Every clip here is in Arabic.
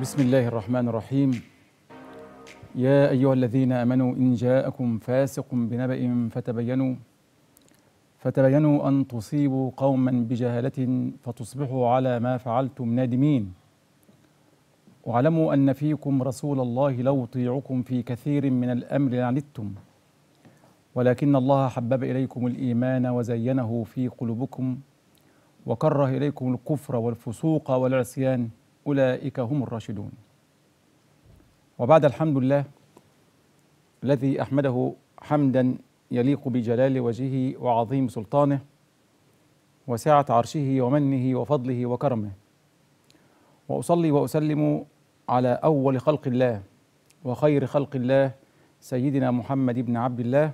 بسم الله الرحمن الرحيم. يا أيها الذين آمنوا إن جاءكم فاسق بنبأ فتبينوا أن تصيبوا قوما بجهالة فتصبحوا على ما فعلتم نادمين، واعلموا أن فيكم رسول الله لو يطيعكم في كثير من الأمر لعنتم، ولكن الله حبب إليكم الإيمان وزينه في قلوبكم وكره إليكم الكفر والفسوق والعصيان، أولئك هم الراشدون. وبعد، الحمد لله الذي أحمده حمدا يليق بجلال وجهه وعظيم سلطانه وسعة عرشه ومنه وفضله وكرمه، وأصلي وأسلم على أول خلق الله وخير خلق الله سيدنا محمد بن عبد الله.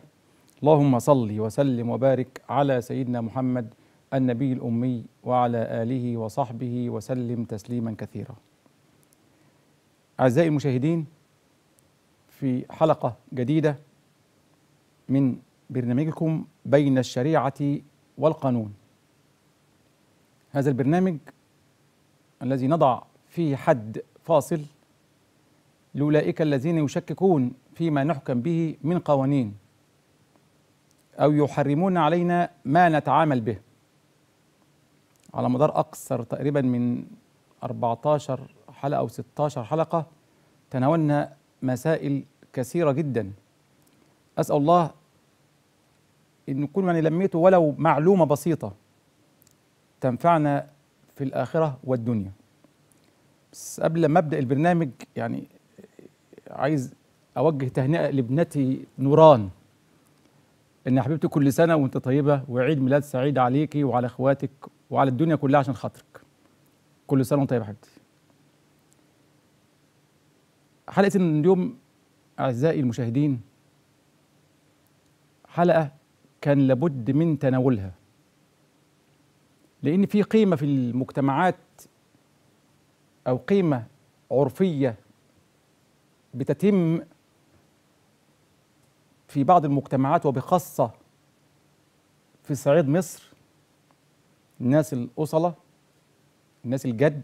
اللهم صل وسلم وبارك على سيدنا محمد النبي الأمي وعلى آله وصحبه وسلم تسليما كثيرا. أعزائي المشاهدين، في حلقة جديدة من برنامجكم بين الشريعة والقانون، هذا البرنامج الذي نضع فيه حد فاصل لأولئك الذين يشككون فيما نحكم به من قوانين أو يحرمون علينا ما نتعامل به. على مدار أقصر تقريبا من 14 حلقة أو 16 حلقة تناولنا مسائل كثيرة جدا. أسأل الله أن يكون يعني لميته ولو معلومة بسيطة تنفعنا في الآخرة والدنيا. بس قبل ما أبدأ البرنامج، يعني عايز أوجه تهنئة لابنتي نوران، إن حبيبتي كل سنة وأنت طيبة وعيد ميلاد سعيد عليكي وعلى إخواتك وعلى الدنيا كلها عشان خاطرك. كل سنة وانت طيب يا حبيبتي. حلقة اليوم أعزائي المشاهدين حلقة كان لابد من تناولها، لأن في قيمة في المجتمعات أو قيمة عرفية بتتم في بعض المجتمعات، وبخاصة في صعيد مصر، الناس الأصلة، الناس الجد،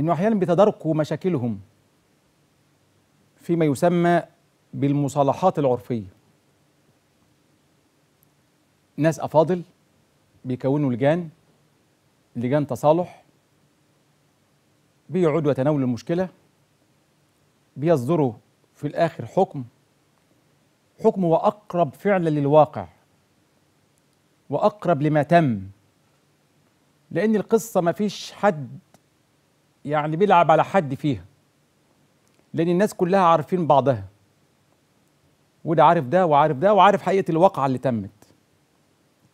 إنه أحيانا بيتداركوا مشاكلهم فيما يسمى بالمصالحات العرفية. ناس أفاضل بيكونوا لجان تصالح، بيقعدوا يتناولوا المشكلة، بيصدروا في الآخر حكم هو أقرب فعلا للواقع وأقرب لما تم، لأن القصة ما فيش حد يعني بيلعب على حد فيها، لأن الناس كلها عارفين بعضها، وده عارف ده وعارف ده وعارف حقيقة الواقعة اللي تمت،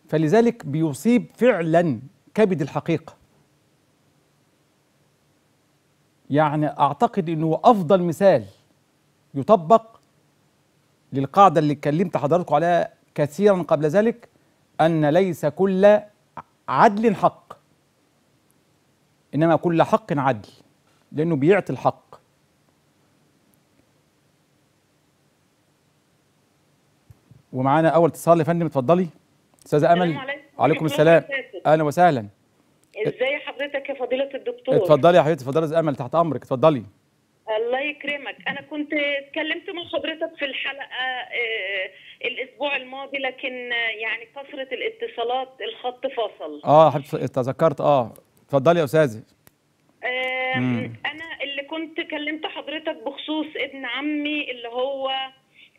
فلذلك بيصيب فعلا كبد الحقيقة. يعني أعتقد أنه أفضل مثال يطبق للقاعدة اللي اتكلمت حضراتكم عليها كثيرا قبل ذلك، أن ليس كل عدل حق، إنما كل حق عدل، لأنه بيعطي الحق. ومعانا أول اتصال يا فندم، اتفضلي أستاذة أمل. السلام عليكم. وعليكم السلام، أهلا وسهلا. إزاي حضرتك يا فضيلة الدكتور؟ اتفضلي يا حبيبتي، اتفضلي يا أمل، تحت أمرك، اتفضلي. الله يكرمك. أنا كنت اتكلمت مع حضرتك في الحلقة الأسبوع الماضي، لكن يعني كثرة الاتصالات الخط فصل. تذكرت. اتفضلي يا أستاذة. أنا اللي كنت كلمت حضرتك بخصوص ابن عمي اللي هو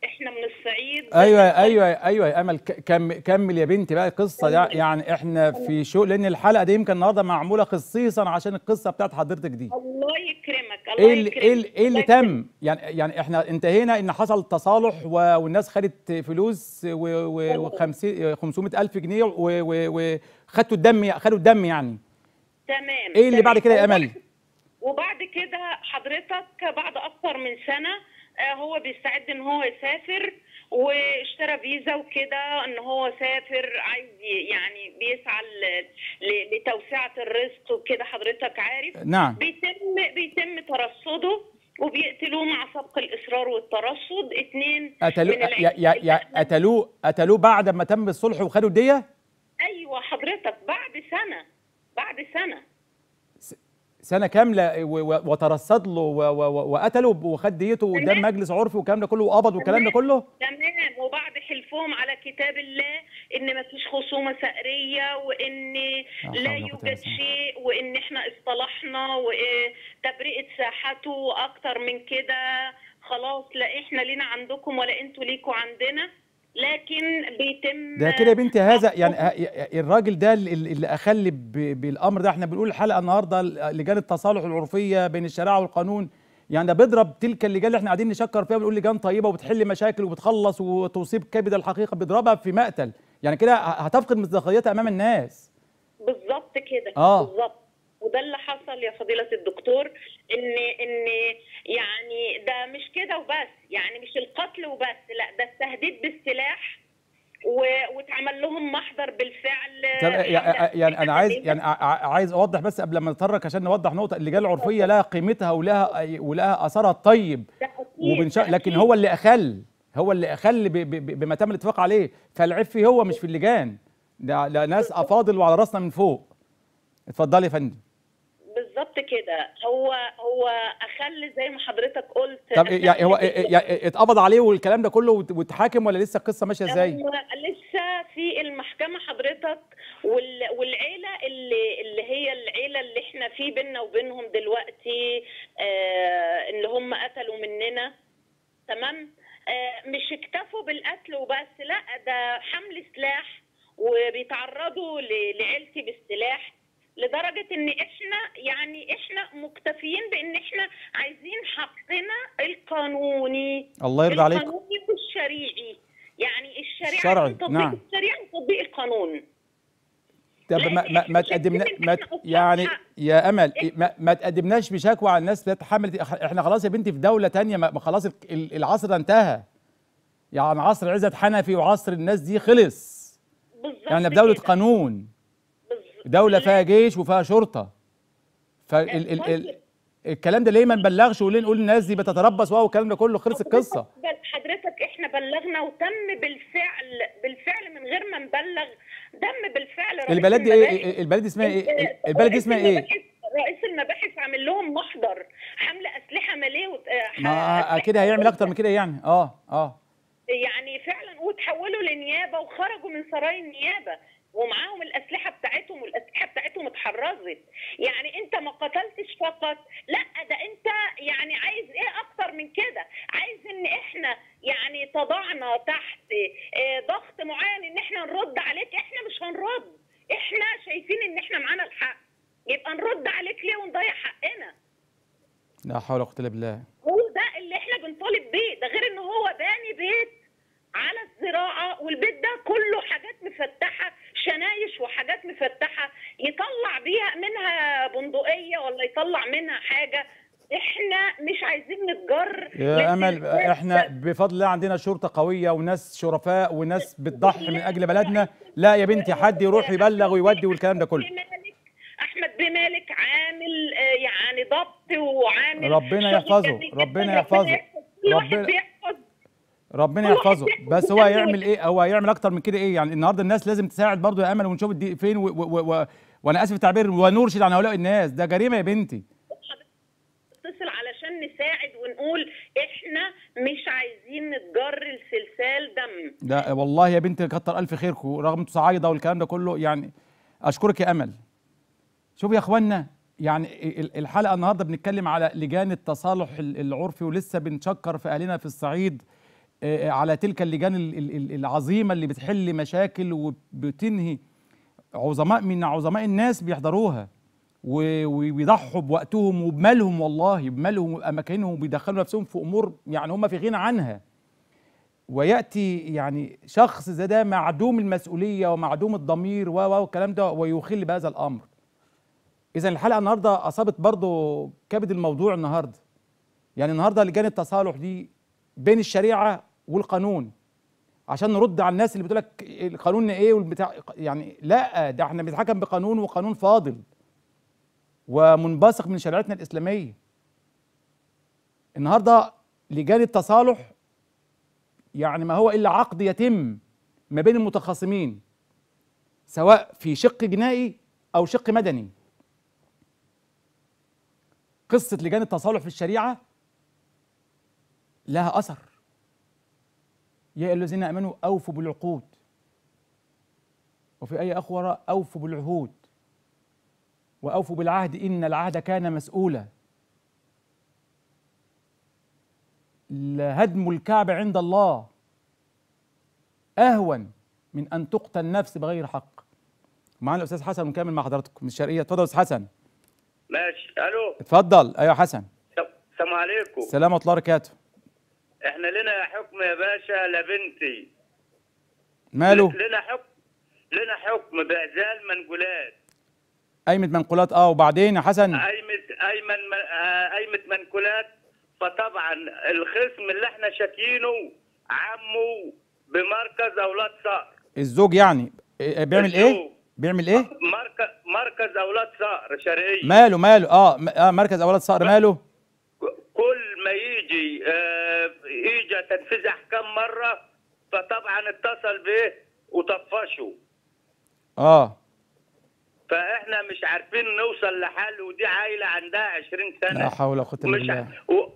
إحنا من الصعيد. أيوه يا أمل، كمل يا بنتي بقى القصة. يعني إحنا في لأن الحلقة دي يمكن النهارده معمولة خصيصا عشان القصة بتاعت حضرتك دي. الله يكرمك. الله يكرمك. إيه اللي تم؟ يعني إحنا انتهينا إن حصل تصالح والناس خدت فلوس و500,000 جنيه وخدتوا الدم، خدوا الدم يعني. تمام. إيه اللي بعد كده يا أمل؟ وبعد كده حضرتك بعد أكثر من سنة هو بيستعد ان هو يسافر، واشترى فيزا وكده ان هو سافر، عايز يعني بيسعى لتوسعه الرزق وكده، حضرتك عارف. نعم. بيتم ترصده وبيقتلوه مع سبق الاصرار والترصد. 2 قتلوه. قتلوه بعد ما تم الصلح وخدوا الديه. ايوه حضرتك، بعد سنه سنه كامله وترصد له وقتله وخد ديته قدام مجلس عرفي والكلام ده كله وقبض والكلام ده كله. تمام. وبعض حلفهم على كتاب الله ان ما فيش خصومه ثأريه وان لا يوجد شيء وان احنا اصطلحنا وتبرئه ساحته اكتر من كده خلاص لا احنا لينا عندكم ولا انتوا ليكوا عندنا. لكن بيتم ده كده يا بنتي. هذا يعني الراجل ده اللي اخلي بالامر ده. احنا بنقول الحلقه النهارده لجان التصالح العرفيه بين الشريعه والقانون، يعني ده بيضرب تلك اللجان اللي احنا قاعدين نشكر فيها بنقول لجان طيبه وبتحل مشاكل وبتخلص وتوصيب كبد الحقيقه، بيضربها في مقتل. يعني كده هتفقد مصداقيتها امام الناس. بالظبط كده. بالظبط. وده اللي حصل يا فضيلة الدكتور، ان يعني ده مش كده وبس، يعني مش القتل وبس، لا ده التهديد بالسلاح واتعمل لهم محضر بالفعل. يعني انا عايز اوضح بس قبل ما نتطرق عشان نوضح نقطة. اللجان العرفية لها قيمتها ولها اثرها الطيب، لكن هو اللي اخل بما تم الاتفاق عليه، فالعيب فيه هو مش في اللجان، ده ناس افاضل وعلى راسنا من فوق. اتفضلي يا فندم. بالظبط كده. هو اخل زي ما حضرتك قلت. طب يعني هو اتقبض عليه والكلام ده كله واتحاكم ولا لسه القصه ماشيه ازاي؟ لسه في المحكمه حضرتك، والعيله اللي هي العيله اللي احنا في بينا وبينهم دلوقتي اللي هم قتلوا مننا، تمام؟ مش اكتفوا بالقتل وبس، لا ده حمل سلاح وبيتعرضوا لعيلتي بالسلاح، لدرجة ان احنا مكتفيين بان احنا عايزين حقنا القانوني. الله يرضى عليك. القانوني والشريعي، يعني الشريعه تطبيق نعم. الشريعه وتطبيق القانون. طب ما تقدمنا يعني يا امل ما تقدمناش بشكوى على الناس اللي اتحملت. احنا خلاص يا بنتي في دوله ثانيه، ما خلاص العصر ده انتهى، يعني عصر عزت حنفي وعصر الناس دي خلص. بالظبط. يعني بدوله قانون، دولة فيها جيش وفيها شرطة. الكلام ده ليه ما نبلغش وليه نقول الناس دي بتتربص والكلام ده كله؟ خلص القصة. حضرتك احنا بلغنا وتم بالفعل من غير ما نبلغ، تم بالفعل. البلد دي ايه؟ البلد دي اسمها ايه؟ البلد دي اسمها ايه؟ رئيس المباحث عامل لهم محضر حملة أسلحة مالية. ما كده هيعمل أكتر من كده يعني. يعني فعلا وتحولوا لنيابة وخرجوا من سراي النيابة ومعاهم الاسلحه بتاعتهم، والاسلحه بتاعتهم اتحرزت. يعني انت ما قتلتش فقط، لا ده انت يعني عايز ايه اكتر من كده؟ عايز ان احنا يعني تضعنا تحت ضغط معين ان احنا نرد عليك. احنا مش هنرد، احنا شايفين ان احنا معانا الحق، يبقى نرد عليك ليه ونضيع حقنا؟ لا حول ولا قوه الا بالله. هو ده اللي احنا بنطالب بيه. ده غير ان هو باني بيت على الزراعه، والبيت ده كله حاجات مفتحه، شنايش وحاجات مفتحه، يطلع بيها منها بندقيه ولا يطلع منها حاجه. احنا مش عايزين نتجر يا امل. احنا بفضل الله عندنا شرطه قويه وناس شرفاء وناس بتضحي من اجل بلدنا. لا يا بنتي، حد يروح يبلغ ويودي والكلام ده كله. احمد بمالك عامل يعني ضبط وعامل. ربنا يحفظه، ربنا يحفظه، ربنا يحفظه. بس هو هيعمل ايه؟ هو هيعمل اكتر من كده ايه؟ يعني النهارده الناس لازم تساعد برضه يا امل، ونشوف دي فين وانا اسف التعبير، ونرشد عن هؤلاء الناس. ده جريمه يا بنتي. اتصل علشان نساعد ونقول احنا مش عايزين نتجر لسلسال دم. لا والله يا بنتي كتر الف خيركم، رغم انتوا صعايده والكلام ده كله. يعني اشكرك يا امل. شوف يا اخوانا، يعني الحلقه النهارده بنتكلم على لجان التصالح العرفي، ولسه بنشكر في اهلنا في الصعيد على تلك اللجان العظيمة اللي بتحل مشاكل وبتنهي. عظماء من عظماء الناس بيحضروها وبيضحوا بوقتهم وبمالهم، والله بمالهم وأماكنهم، وبيدخلوا نفسهم في أمور يعني هم في غنى عنها. ويأتي يعني شخص زي ده معدوم المسؤولية ومعدوم الضمير والكلام ده ويخل بهذا الأمر. إذا الحلقة النهاردة أصابت برضو كبد الموضوع النهاردة. يعني النهاردة لجان التصالح دي بين الشريعه والقانون، عشان نرد على الناس اللي بتقول لك القانون ايه والبتاع. يعني لا، ده احنا بنتحكم بقانون، وقانون فاضل ومنبثق من شريعتنا الاسلاميه. النهارده لجان التصالح يعني ما هو الا عقد يتم ما بين المتخاصمين، سواء في شق جنائي او شق مدني. قصة لجان التصالح في الشريعة لها أثر. يا أيها الذين آمنوا أوفوا بالعقود، وفي أي أخرى أوفوا بالعهود، وأوفوا بالعهد إن العهد كان مسؤولا. لهدم الكعبة عند الله أهون من أن تقتل نفس بغير حق. معانا الأستاذ حسن ونكمل مع حضراتكم من الشرقية. اتفضل يا أستاذ حسن. ماشي، ألو. اتفضل. أيوة حسن. السلام عليكم. السلام ورحمة الله وبركاته. إحنا لنا حكم يا باشا لبنتي. ماله؟ لنا حكم، لنا حكم بإزال منقولات. قايمة منقولات. أه وبعدين يا حسن؟ قايمة منقولات. فطبعا الخصم اللي احنا شاكينه عمه بمركز أولاد صقر. الزوج يعني بيعمل الزوج. إيه؟ بيعمل ايه؟ مركز اولاد صقر شرقيه. ماله ماله؟ مركز اولاد صقر ماله؟ كل ما يجي اجى تنفيذ احكام مره، فطبعا اتصل بيه وطفشه. فاحنا مش عارفين نوصل لحل، ودي عايله عندها 20 سنه. لا حول ولا قوه الا بالله.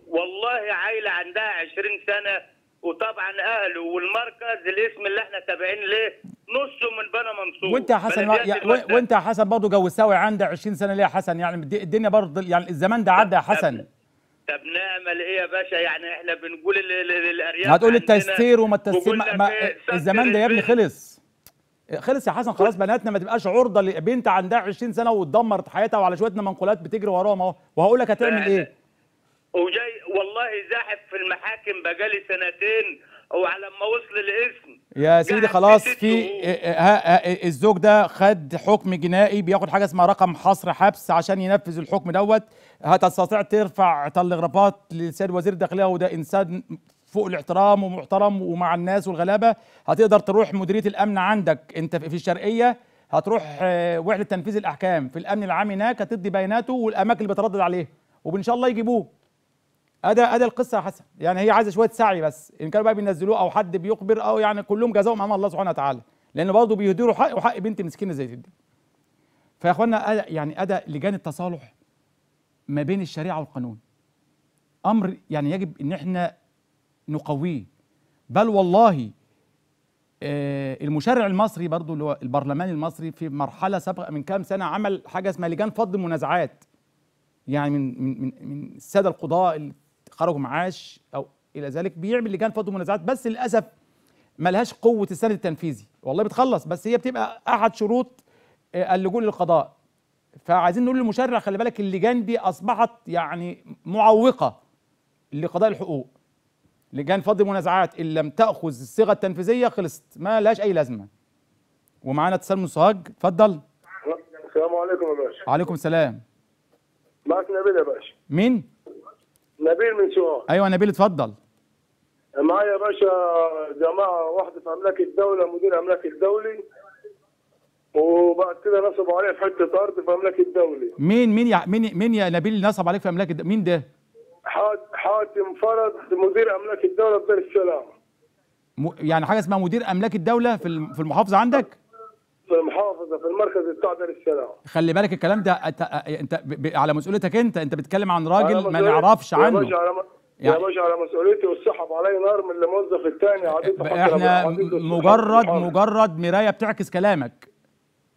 والله عايله عندها 20 سنه، وطبعا اهله والمركز الاسم اللي احنا تابعين ليه نصه من بني منصور. وانت يا حسن وانت يا حسن برضه جوزتها عندها 20 سنه ليه يا حسن؟ يعني الدنيا برضه يعني الزمان ده عدى يا حسن. طب نعمل ايه يا باشا؟ يعني احنا بنقول للارياف هتقول التستير وما التستير، الزمان ده يا ابني خلص. خلص يا حسن، خلاص بناتنا ما تبقاش عرضه لبنت عندها 20 سنه وتدمر حياتها وعلى شويتنا منقولات بتجري وراهم اهو. وهقول لك هتعمل ايه؟ وجاي والله زاحف في المحاكم بقالي سنتين، وعلى ما وصل الاسم يا سيدي خلاص في الزوج ده خد حكم جنائي بياخد حاجه اسمها رقم حصر حبس عشان ينفذ الحكم دوت. هتستطيع ترفع تلغرافات للسيد وزير الداخليه، وده انسان فوق الاحترام ومحترم ومع الناس والغلابه. هتقدر تروح مديريه الامن عندك انت في الشرقيه، هتروح وحده تنفيذ الاحكام في الامن العام هناك، هتدي بياناته والاماكن اللي بتردد عليه وان شاء الله يجيبوه. أدا القصة يا حسن، يعني هي عايزة شوية سعي بس، إن كانوا بقى بينزلوه أو حد بيخبر أو يعني كلهم جزاهم أمام الله سبحانه وتعالى، لأن برضه بيهدروا حق وحق بنت مسكينة زي دي. فيا إخوانا يعني أدا لجان التصالح ما بين الشريعة والقانون أمر يعني يجب إن إحنا نقويه، بل والله المشرع المصري برضه اللي هو البرلمان المصري في مرحلة سابقة من كام سنة عمل حاجة اسمها لجان فض المنازعات. يعني من السادة القضاء اللي خرجوا معاش او الى ذلك بيعمل لجان فض منازعات، بس للاسف ملهاش قوه السند التنفيذي، والله بتخلص بس هي بتبقى احد شروط اللجوء للقضاء. فعايزين نقول للمشرع خلي بالك اللجان دي اصبحت يعني معوقه لقضاء الحقوق. لجان فض منازعات ان لم تاخذ الصيغه التنفيذيه خلصت، ما لهاش اي لازمه. ومعانا اتصال من سوهاج، اتفضل. السلام عليكم يا باشا. وعليكم السلام. معك نبيل يا باشا. مين؟ نبيل من سوهاج. ايوه نبيل اتفضل. معايا يا باشا جماعه واحده في املاك الدوله، مدير املاك الدولي، وبعد كده نصبوا عليه في حته ارض في املاك الدولي. مين يا نبيل نصب عليك في املاك الدولي؟ مين ده؟ حاتم فرد مدير املاك الدوله في دار السلام. يعني حاجه اسمها مدير املاك الدوله في المحافظه عندك؟ في المحافظه في المركز بتاع دار السلام. خلي بالك الكلام ده انت على مسؤوليتك انت بتتكلم عن راجل ما نعرفش عنه. يا باشا على مسؤوليتي، والسحب علي نار من الموظف الثاني عديته. احنا مجرد مرايه بتعكس كلامك.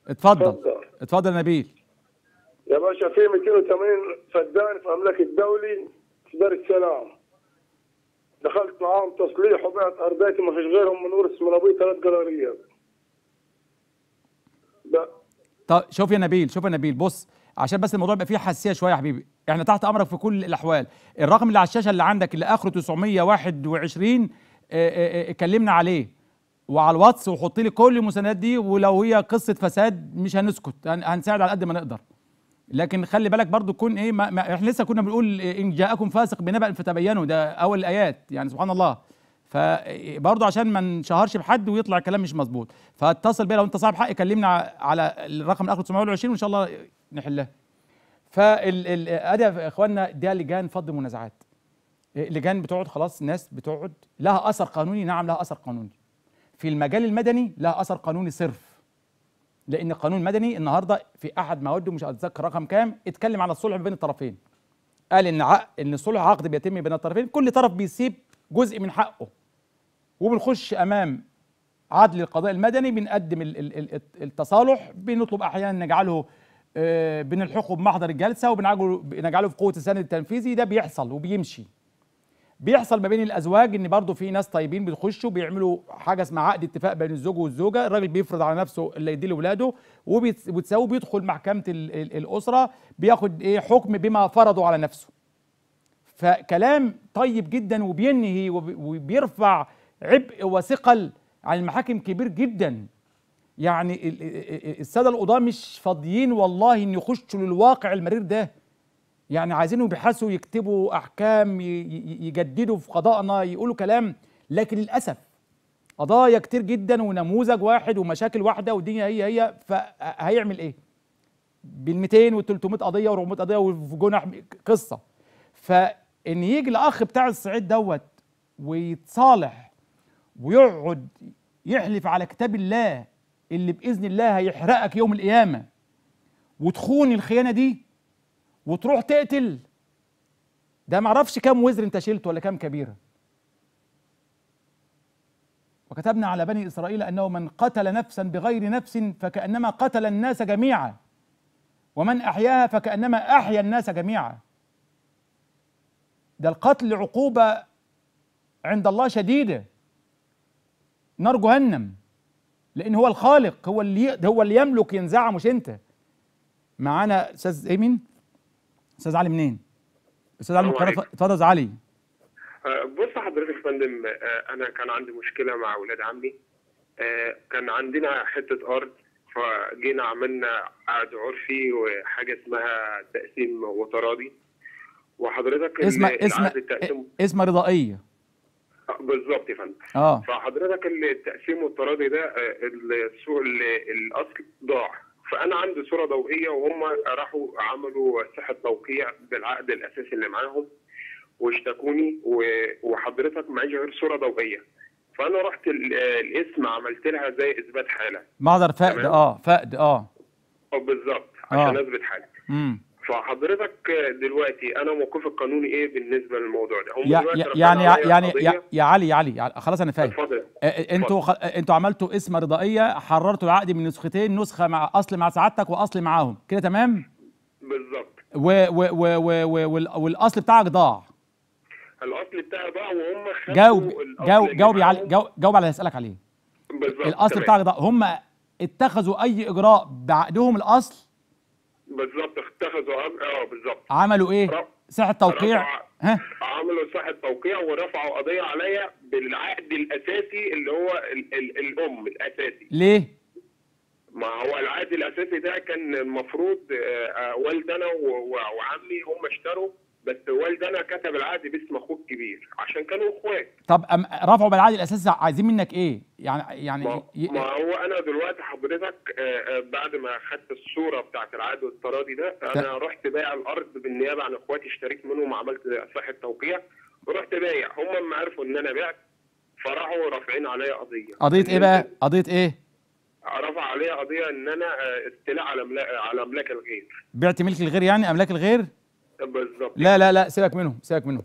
اتفضل نبيل. يا باشا في 280 فدان في املاك الدولي في دار السلام، دخلت معاهم تصليح وبعت ارضيتي، ما فيش غيرهم من ورث من ابوي 3 جراريات. طب شوف يا نبيل بص، عشان بس الموضوع يبقى فيه حساسيه شويه يا حبيبي، احنا تحت امرك في كل الاحوال. الرقم اللي على الشاشه اللي عندك اللي اخره 921 كلمنا عليه، وعلى الواتس، وحط لي كل المساندات دي، ولو هي قصه فساد مش هنسكت، هنساعد على قد ما نقدر. لكن خلي بالك برضو تكون ايه، احنا لسه كنا بنقول ان جاءكم فاسق بنبأ فتبينوا، ده اول الايات يعني سبحان الله. فبرضه عشان ما نشهرش بحد ويطلع الكلام مش مظبوط، فاتصل بيا لو انت صاحب حق، كلمنا على الرقم الاخر 920 وان شاء الله نحلها. يا اخوانا ده لجان فض منازعات. لجان بتقعد خلاص، ناس بتقعد لها اثر قانوني. نعم لها اثر قانوني. في المجال المدني لها اثر قانوني صرف. لان القانون المدني النهارده في احد مواده مش هتذكر رقم كام اتكلم على الصلح بين الطرفين. قال ان صلح عقد بيتم بين الطرفين، كل طرف بيسيب جزء من حقه، وبنخش امام عدل القضاء المدني، بنقدم التصالح، بنطلب احيانا نجعله بنلحقه بمحضر الجلسه وبنجعله في قوه السند التنفيذي. ده بيحصل وبيمشي. بيحصل ما بين الازواج ان برضه في ناس طيبين بيخشوا بيعملوا حاجه اسمها عقد اتفاق بين الزوج والزوجه، الراجل بيفرض على نفسه اللي يديه لاولاده، وبيتساووا، بيدخل محكمه الاسره بياخد ايه حكم بما فرضه على نفسه. فكلام طيب جدا وبينهي وبيرفع عبء وثقل عن المحاكم كبير جدا. يعني الساده القضاه مش فاضيين والله ان يخشوا للواقع المرير ده، يعني عايزينهم يبحثوا، يكتبوا احكام، يجددوا في قضائنا، يقولوا كلام. لكن للاسف قضايا كتير جدا ونموذج واحد ومشاكل واحده والدنيا هي، فهيعمل ايه؟ بال200 وال300 قضيه و400 قضيه وفي جناح قصه. فان يجي الاخ بتاع الصعيد دوت ويتصالح ويقعد يحلف على كتاب الله اللي باذن الله هيحرقك يوم القيامه، وتخون الخيانه دي وتروح تقتل، ده معرفش كام وزر انت شلته ولا كام كبيره. وكتبنا على بني اسرائيل انه من قتل نفسا بغير نفس فكانما قتل الناس جميعا، ومن احياها فكانما احيا الناس جميعا. ده القتل عقوبه عند الله شديده، نار جهنم، لان هو الخالق، هو اللي يملك ينزعها مش انت. معانا استاذ ايمن. استاذ علي منين؟ استاذ علي القاهرة، اتفضل علي. بص حضرتك يا فندم، انا كان عندي مشكله مع اولاد عمي، كان عندنا حته ارض، فجينا عملنا عقد عرفي وحاجه اسمها تقسيم وتراضي، وحضرتك اسمها رضائيه بالظبط يا فندم. فحضرتك التقسيم والتراضي ده الاصل ضاع، فأنا عندي صورة ضوئية، وهم راحوا عملوا سحة توقيع بالعقد الأساسي اللي معاهم واشتكوني، وحضرتك معيش غير صورة ضوئية، فأنا رحت الاسم عملت لها زي إثبات حالة، معذر فقد، فقد بالظبط عشان أثبت حالة. فحضرتك دلوقتي أنا موقفي القانوني إيه بالنسبة للموضوع ده؟ يا علي خلاص أنا فاهم. أنتوا عملتوا اسم رضائية، حررتوا العقد من نسختين، نسخة مع أصل مع سعادتك وأصل معاهم كده، تمام؟ بالظبط. والأصل بتاعك ضاع. الأصل بتاعي ضاع وهم خدوا. جاوب يا علي، جاوب على اللي هسألك عليه. بالظبط. الأصل بتاعك ضاع، هم اتخذوا أي إجراء بعقدهم الأصل؟ بالظبط، اتخذوا بالظبط. عملوا ايه؟ ساحه توقيع، عملوا ساحه توقيع ورفعوا قضيه عليا بالعقد الاساسي اللي هو الام الاساسي. ليه؟ ما هو العقد الاساسي ده كان المفروض والد انا وعمي هم اشتروا، بس والد انا كتب العقد باسم اخوه الكبير عشان كانوا اخوات. طب رفعوا بالعقد الاساسي، عايزين منك ايه؟ يعني ما هو انا دلوقتي حضرتك بعد ما خدت الصوره بتاعت العقد والتراضي ده، انا رحت بايع الارض بالنيابه عن اخواتي، اشتريت منهم، عملت ساحه توقيع ورحت بايع. هم لما عرفوا ان انا بعت فراحوا رافعين عليا قضيه. قضيه ايه بقى؟ قضيه ايه؟ رفع عليا قضيه ان انا استيلاء على املاك الغير. بعت ملك الغير، يعني املاك الغير؟ بالظبط. لا سيبك منهم.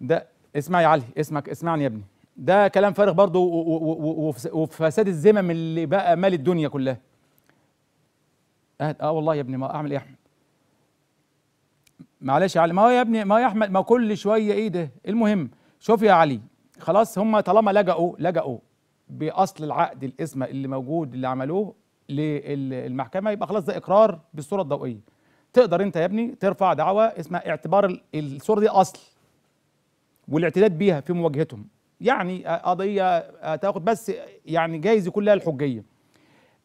ده اسمع يا علي، اسمعني يا ابني، ده كلام فارغ برضه وفساد الذمم اللي بقى مال الدنيا كلها. والله يا ابني، ما اعمل ايه يا احمد؟ معلش يا علي، ما هو يا ابني، ما يا احمد، ما كل شويه ايه ده. المهم شوف يا علي، خلاص هم طالما لجأوا باصل العقد الاسم اللي موجود اللي عملوه للمحكمه، يبقى خلاص ده اقرار بالصوره الضوئيه. تقدر انت يا ابني ترفع دعوى اسمها اعتبار الصوره دي اصل والاعتداد بيها في مواجهتهم، يعني قضيه هتاخد، بس يعني جايز يكون لها الحجيه.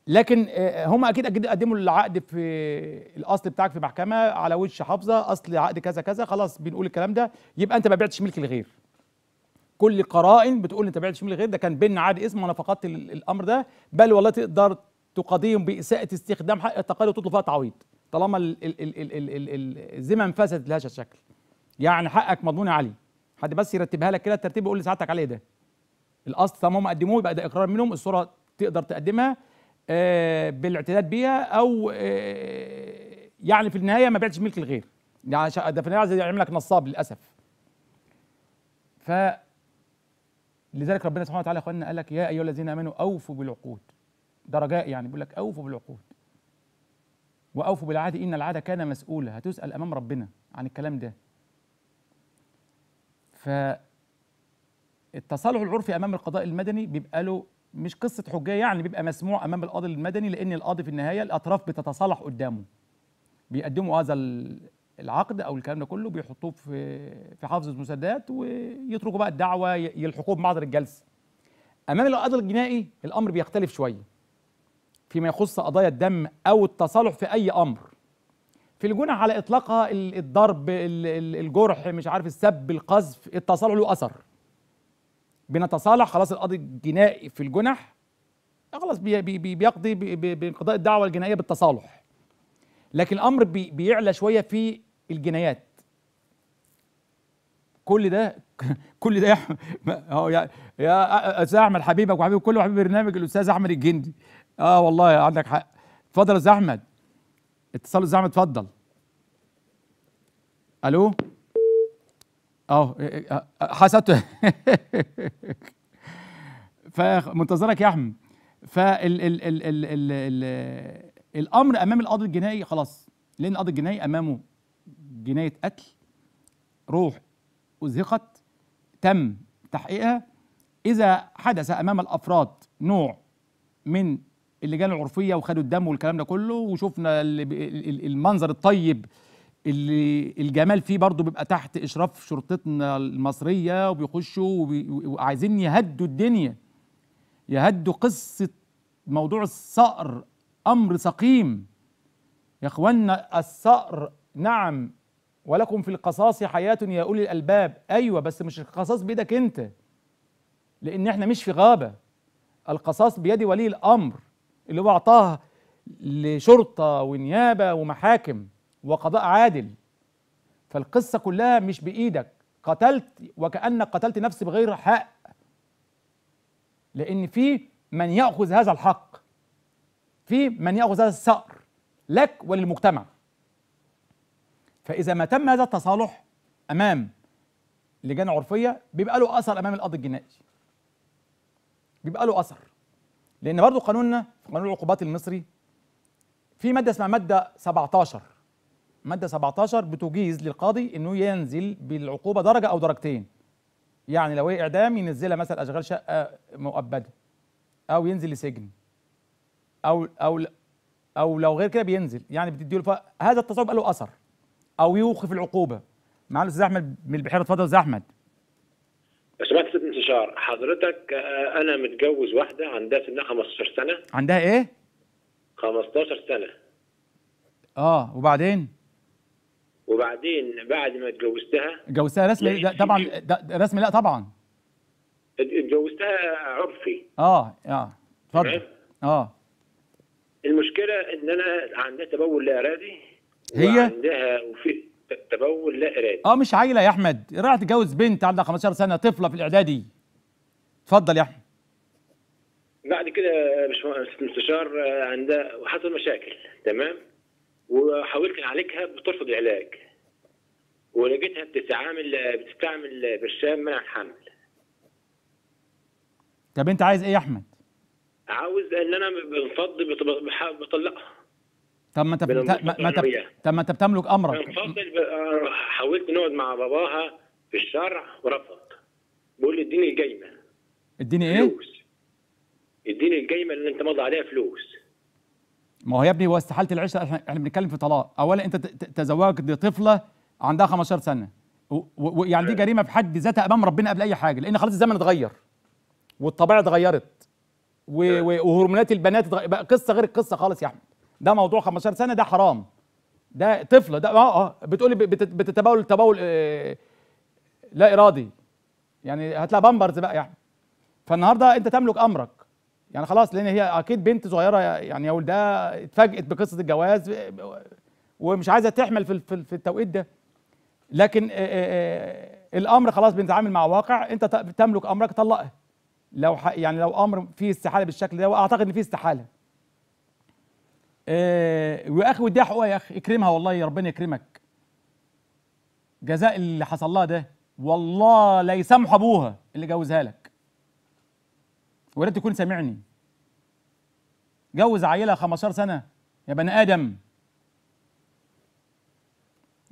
لكن هم اكيد قدموا العقد في الاصل بتاعك في محكمه على وش حافظه، اصل عقد كذا كذا، خلاص بنقول الكلام ده، يبقى انت ما بعتش ملك الغير. كل قرائن بتقول انت ما بعتش ملك الغير، ده كان بيننا عقد اسم وانا فقدت الامر ده، بل والله تقدر تقاضيهم باساءه استخدام حق التقاضي وتطلب فيها تعويض، طالما الذمم فسدت لهذا الشكل. يعني حقك مضمون يا علي، حد بس يرتبها لك كده الترتيب يقول لي سعادتك عليه. ده الاصل طالما هم قدموه يبقى ده اقرار منهم، الصوره تقدر تقدمها بالاعتداد بيها، او يعني في النهايه ما بعتش ملك الغير، يعني دفنيها زي يعمل لك نصاب للاسف. ف لذلك ربنا سبحانه وتعالى يا اخواننا قال لك يا ايها الذين امنوا اوفوا بالعقود، ده رجاء يعني، بيقول لك اوفوا بالعقود واوفوا بالعهد ان العهد كان مسؤولا، هتسال امام ربنا عن الكلام ده. فالتصالح العرفي امام القضاء المدني بيبقى له مش قصه حجيه يعني، بيبقى مسموع امام القاضي المدني، لان القاضي في النهايه الاطراف بتتصالح قدامه، بيقدموا هذا العقد او الكلام ده كله، بيحطوه في حافظ المسدات ويتركوا بقى الدعوه، يلحقوه بمحضر الجلسه. امام القضاء الجنائي الامر بيختلف شويه فيما يخص قضايا الدم او التصالح في اي امر. في الجنح على اطلاقها، الضرب، الجرح، مش عارف، السب، القذف، التصالح له اثر. بنتصالح خلاص، القاضي الجنائي في الجنح خلاص بيقضي بانقضاء الدعوه الجنائيه بالتصالح. لكن الامر بيعلى شويه في الجنايات. كل ده يا استاذ احمد حبيبك وحبيب كله وحبيب برنامج الاستاذ احمد الجندي. والله عندك حق. اتفضل يا استاذ احمد، اتصال استاذ احمد، اتفضل. الو، حسبت فمنتظرك يا احمد. الامر امام القاضي الجنائي خلاص، لان القاضي الجنائي امامه جنايه قتل، روح ازهقت تم تحقيقها. اذا حدث امام الافراد نوع من اللجان العرفيه وخدوا الدم والكلام ده كله، وشفنا المنظر الطيب اللي الجمال فيه برضه بيبقى تحت اشراف شرطتنا المصريه، وبيخشوا وعايزين يهدوا الدنيا، يهدوا قصه موضوع الصقر. امر سقيم يا اخوانا الصقر. نعم ولكم في القصاص حياه يا اولي الالباب. ايوه بس مش القصاص بيدك انت، لان احنا مش في غابه. القصاص بيد ولي الامر اللي هو اعطاه لشرطه ونيابه ومحاكم وقضاء عادل. فالقصه كلها مش بايدك. قتلت وكانك قتلت نفسي بغير حق، لان في من ياخذ هذا الحق، في من ياخذ هذا الثأر لك وللمجتمع. فاذا ما تم هذا التصالح امام لجان عرفيه بيبقى له اثر امام القاضي الجنائي، بيبقى له اثر. لان برضه قانوننا في قانون العقوبات المصري في ماده اسمها ماده 17. ماده 17 بتجيز للقاضي انه ينزل بالعقوبه درجه او درجتين. يعني لو هي اعدام ينزلها مثلا اشغال شقه مؤبده، او ينزل لسجن، او لو غير كده بينزل، يعني بتديله. هذا التصرف بقى له اثر، او يوقف العقوبه. معانا الاستاذ احمد من البحيره، اتفضل استاذ احمد. باشمهندس سيد المستشار، حضرتك انا متجوز واحده عندها سنها 15 سنه. عندها ايه؟ 15 سنه. وبعدين بعد ما اتجوزتها، اتجوزتها رسمي؟ لا طبعا، رسمي لا طبعا، اتجوزتها عرفي. اتفضل. المشكله ان انا عندها تبول لا ارادي، هي عندها وفي تبول لا ارادي. مش عايله يا احمد، راح تتجوز بنت عندها 15 سنه، طفله في الاعدادي. اتفضل يا احمد. بعد كده يا باشمهندس المستشار عندها حصل مشاكل، تمام، وحاولت اعالجها بترفض العلاج، ولقيتها بتستعمل برشام منع الحمل. طب انت عايز ايه يا احمد؟ عاوز ان انا بنفض بطلقها. طب ما انت بتملك امرك. حاولت نقعد مع باباها في الشرع ورفض، بيقول لي اديني الجايمه. اديني ايه؟ فلوس. اديني الجايمه اللي انت ماضي عليها فلوس. ما هو يا ابني هو استحاله العشره، احنا بنتكلم في طلاق. اولا انت تزوجت طفله عندها 15 سنه، ويعني دي جريمه في حد ذاتها امام ربنا قبل اي حاجه، لان خلاص الزمن اتغير والطبيعه اتغيرت وهرمونات البنات بقى قصه غير القصه خالص يا احمد. ده موضوع 15 سنه ده حرام، ده طفله، ده بتقولي بتتبول تبول لا ارادي، يعني هات لها بامبرز بقى يا احمد. فالنهارده انت تملك امرك يعني خلاص، لان هي اكيد بنت صغيره يعني يا ولدها اتفاجئت بقصه الجواز ومش عايزه تحمل في التوقيت ده. لكن الامر خلاص بنتعامل مع واقع، انت تملك امرك، طلقها. لو امر فيه استحاله بالشكل ده، واعتقد ان فيه استحاله. يا اخي وديها حقوقها يا اخي، اكرمها والله، ربنا يكرمك. جزاء اللي حصل لها ده والله لا يسامحوا ابوها اللي جوزها لك. ويا ريت تكون سامعني. جوز عيله 15 سنه يا بني ادم.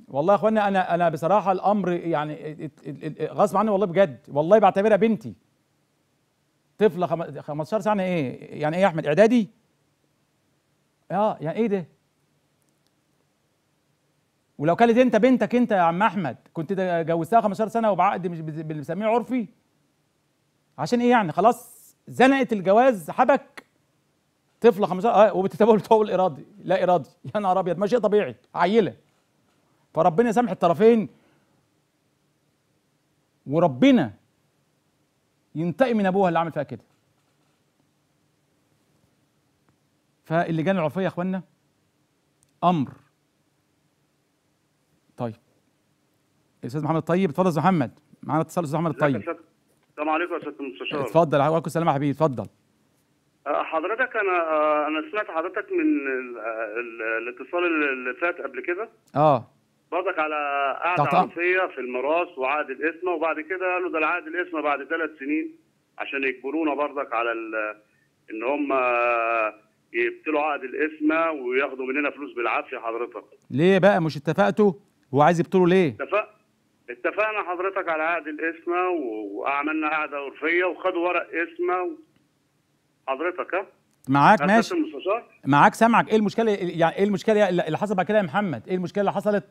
والله يا اخوانا انا بصراحه الامر يعني غصب عني والله بجد، والله بعتبرها بنتي. طفله 15 سنه ايه؟ يعني ايه يا احمد؟ اعدادي؟ يعني ايه ده؟ ولو كانت انت بنتك انت يا عم احمد كنت جوزتها 15 سنه وبعقد اللي بنسميه عرفي؟ عشان ايه يعني؟ خلاص زنقت الجواز حبك طفله 15 وبتتبول طول ارادي لا ارادي. يا نهار ابيض، ما شيء طبيعي عيله. فربنا يسامح الطرفين وربنا ينتقم من ابوها اللي عمل فيها كده. فاللجان العرفيه يا اخوانا امر. طيب استاذ محمد الطيب، اتفضل يا استاذ محمد، معانا اتصال. استاذ محمد الطيب، السلام عليكم يا استاذ المستشار. اتفضل. وعليكم السلام يا حبيبي، اتفضل. حضرتك انا سمعت حضرتك من الاتصال اللي فات قبل كده برضك على قعده عرفيه في الميراث وعقد القسمه، وبعد كده قالوا ده العقد القسمه بعد 3 سنين عشان يجبرونا برضك على ان هم يبطلوا عقد القسمه وياخدوا مننا فلوس بالعافيه. حضرتك ليه بقى مش اتفقتوا؟ هو عايز يبطلوا ليه؟ اتفقنا حضرتك على عقد القسمه وعملنا قعده عرفيه وخدوا ورق قسمه حضرتك. معاك ماشي المستشار؟ معاك سامعك. ايه المشكله يعني؟ ايه المشكله اللي حصلت بعد كده يا محمد؟ ايه المشكله اللي حصلت؟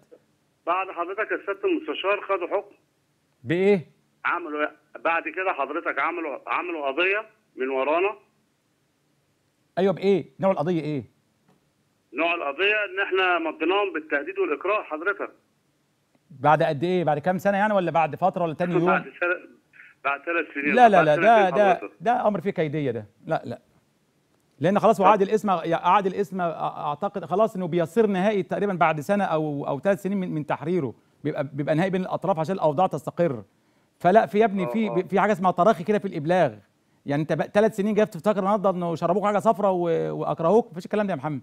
بعد حضرتك يا سياده المستشار خدوا حكم بايه؟ عملوا بعد كده حضرتك عملوا قضيه من ورانا. ايوه بايه؟ نوع القضيه ايه؟ نوع القضيه ان احنا مضيناهم بالتهديد والاكراه حضرتك. بعد قد ايه؟ بعد كام سنه يعني، ولا بعد فتره، ولا تاني يوم؟ بعد 3 سنين. لا لا لا، ده امر فيه كيديه ده. لا لا، لان خلاص هو عقد الاسم اعتقد خلاص انه بيصير نهائي تقريبا بعد سنه او 3 سنين من تحريره، بيبقى نهائي بين الاطراف عشان الاوضاع تستقر. فلا، في يا ابني في حاجه اسمها تراخي كده في الابلاغ. يعني انت 3 سنين جاي تفتكر النهارده انه شربوك حاجه صفراء واكرهوك؟ مفيش الكلام ده يا محمد.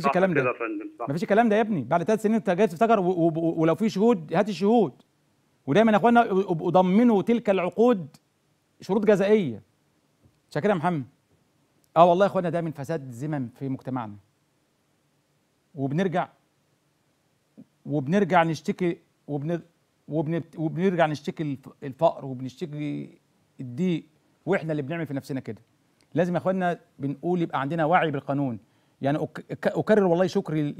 مفيش الكلام ده. مفيش الكلام ده يا ابني. بعد 3 سنين انت جاي تفتكر، ولو في شهود هات الشهود. ودايما يا اخوانا ابقوا ضمنوا تلك العقود شروط جزائيه. عشان كده يا محمد والله يا اخوانا ده من فساد الزمن في مجتمعنا. وبنرجع نشتكي وبنرجع نشتكي الفقر وبنشتكي الضيق، واحنا اللي بنعمل في نفسنا كده. لازم يا اخوانا بنقول يبقى عندنا وعي بالقانون. يعني اكرر والله شكري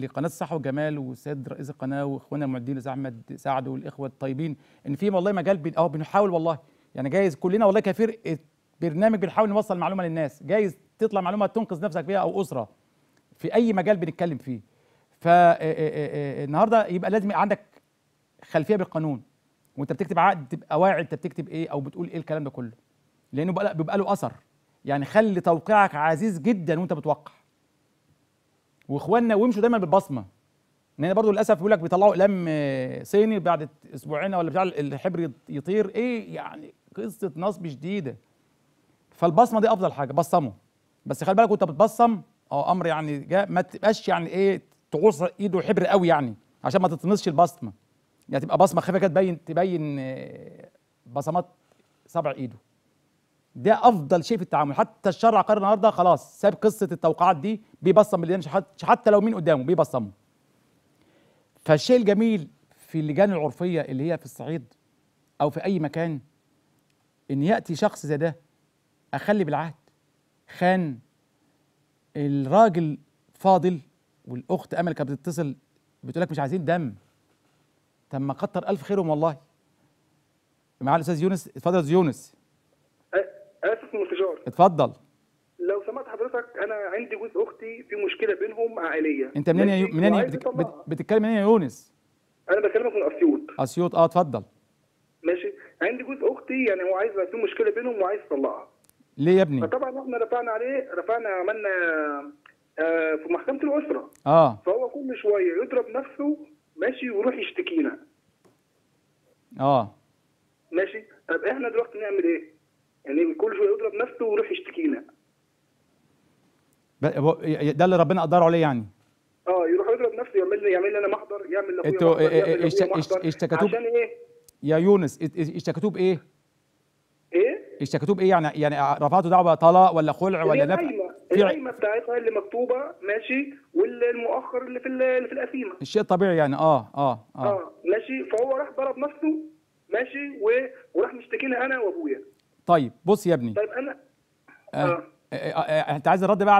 لقناه الصحه والجمال والسيد رئيس القناه واخوانا المعدين الاستاذ احمد سعد والاخوه الطيبين، ان في والله مجال بنحاول والله. يعني جايز كلنا والله كفرقه برنامج بنحاول نوصل معلومه للناس، جايز تطلع معلومه تنقذ نفسك فيها او اسره في اي مجال بنتكلم فيه. فالنهارده يبقى لازم عندك خلفيه بالقانون وانت بتكتب عقد، تبقى واعي انت بتكتب ايه او بتقول ايه الكلام ده كله، لانه بيبقى له اثر. يعني خلي توقيعك عزيز جدا وانت بتوقع. واخواننا وامشوا دايما بالبصمه، ان انا برضه للاسف بيقول لك بيطلعوا اقلام صيني بعد اسبوعين ولا بتاع الحبر يطير. ايه يعني؟ قصه نصب شديده. فالبصمه دي افضل حاجه، بصموا. بس خلي بالك وانت بتبصم امر يعني جاء، ما تبقاش يعني ايه تغوص ايده حبر قوي يعني عشان ما تتمسش البصمه. يعني تبقى بصمه خفيفه كده تبين بصمات صبع ايده. ده افضل شيء في التعامل. حتى الشرع قرر النهارده خلاص ساب قصه التوقيعات دي، بيبصم اللجان حتى لو مين قدامه بيبصمه. فالشيء الجميل في اللجان العرفيه اللي هي في الصعيد او في اي مكان، ان ياتي شخص زي ده اخلي بالعهد، خان الراجل فاضل والاخت امل كانت بتتصل بتقول لك مش عايزين دم. طب ما كتر الف خيرهم والله. معايا الاستاذ يونس، اتفضل يا استاذ يونس. اسف المستشار. اتفضل. لو سمحت حضرتك، انا عندي جوز اختي في مشكله بينهم عائليه. انت منين بتتكلم منين يا يونس؟ انا بكلمك من اسيوط. اسيوط اتفضل. ماشي. عندي جوز اختي يعني هو عايز، في مشكله بينهم وعايز يطلقها. ليه يا ابني؟ فطبعا احنا رفعنا عملنا في محكمه الاسره. فهو كل شويه يضرب نفسه ماشي ويروح يشتكينا. ماشي. طب احنا دلوقتي نعمل ايه؟ يعني كل شويه يضرب نفسه ويروح يشتكينا. ده اللي ربنا قدره عليه يعني. يروح يضرب نفسه، يعمل لي انا محضر، يعمل لاخويا محضر، يعمل لاخويا محضر. عشان ايه يا يونس؟ اشتكتوه بايه؟ ايه اشتكتوه بايه؟ يعني رفعتوا دعوه طلاق ولا خلع ولا نفع؟ القايمه بتاعتها اللي مكتوبه ماشي، والمؤخر اللي في القسيمه، الشيء الطبيعي يعني. ماشي. فهو راح ضرب نفسه ماشي، وراح مشتكينا انا وابويا. طيب بص يا ابني، طيب انا انت عايز الرد بقى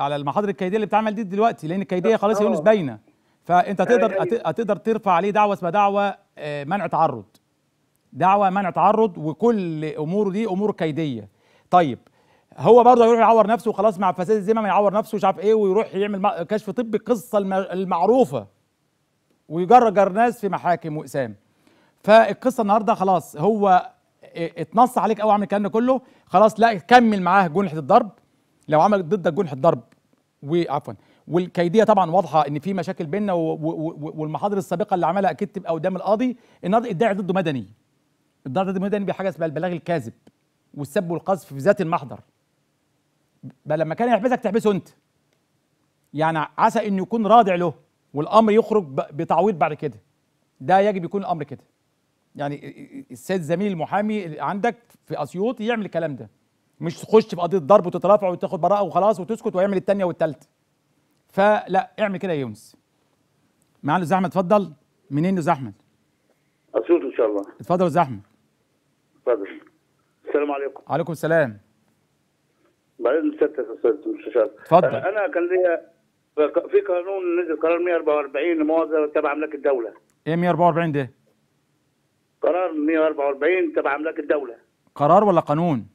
على المحاضر الكيديه اللي بتعمل دي دلوقتي، لان الكيديه خلاص يونس باينه، فانت هتقدر ترفع عليه دعوه اسمها دعوه منع تعرض، دعوه منع تعرض، وكل اموره دي امور كيديه. طيب هو برضه هيروح يعور نفسه وخلاص، مع فساد الذمم يعور نفسه مش عارف ايه، ويروح يعمل كشف طبي، القصه المعروفه، ويجرجر ناس في محاكم واقسام. فالقصه النهارده خلاص، هو اتنص عليك قوي، اعمل الكلام ده كله خلاص، لا كمل معاه جنحه الضرب لو عمل ضدك جنحه ضرب، وعفوا والكيديه طبعا واضحه ان في مشاكل بيننا، والمحاضر السابقه اللي عملها اكيد تبقى قدام القاضي. النهارده الداعي ضده مدني، الداعي ضده مدني بحاجه اسمها البلاغ الكاذب والسب والقذف في ذات المحضر. بل لما كان يحبسك تحبسه انت، يعني عسى انه يكون رادع له والامر يخرج بتعويض بعد كده. ده يجب يكون الامر كده، يعني السيد زميل المحامي عندك في اسيوط يعمل الكلام ده، مش تخش في قضيه ضرب وتترافع وتاخد براءه وخلاص وتسكت ويعمل الثانيه والثالثه. فلا اعمل كده يا يونس. معانا استاذ احمد، اتفضل. منين يا استاذ احمد؟ اسيوط ان شاء الله. اتفضل يا استاذ احمد. اتفضل. السلام عليكم. وعليكم السلام. بعدين اتفضل. انا كان ليا في قانون نزل قرار 144 لمؤازره تبع املاك الدوله. ايه 144 ده؟ قرار 144 تبع املاك الدوله. قرار ولا قانون؟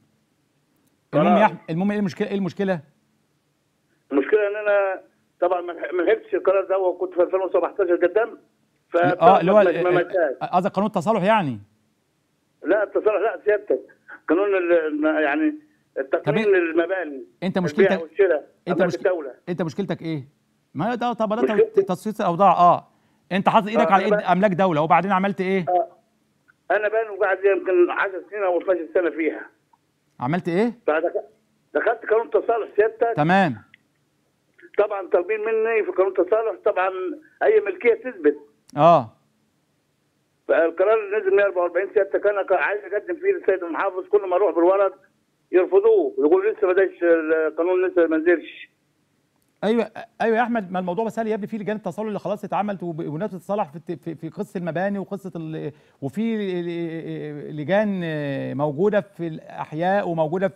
المهم ايه المشكله؟ ايه المشكله؟ المشكله ان انا طبعا ما لحقتش القرار ده، وكنت في 2017 قدام. ف اللي هو قصدك قانون التصالح يعني؟ لا التصالح لا سيادتك، قانون يعني التقنين للمباني. انت مشكلتك انت مشكلتك ايه؟ ما هي ده طبلات تسييس الاوضاع. انت حاطط ايدك على ايد املاك دوله، وبعدين عملت ايه؟ انا بقى بعد يمكن 10 سنين او 12 سنه فيها عملت ايه؟ دخلت قانون تصالح سيادتك. تمام. طبعا طالبين مني في قانون تصالح طبعا اي ملكيه تثبت. فالقرار اللي نزل 144 سيادتك انا عايز اقدم فيه للسيد المحافظ، كل ما اروح بالورق يرفضوه ويقولوا لسه ما بداش القانون، لسه ما نزلش. ايوه يا احمد، ما الموضوع بس يا ابني في لجان التصالح اللي خلاص اتعملت والناس بتتصالح في قصه المباني وقصه وفي لجان موجوده في الاحياء وموجوده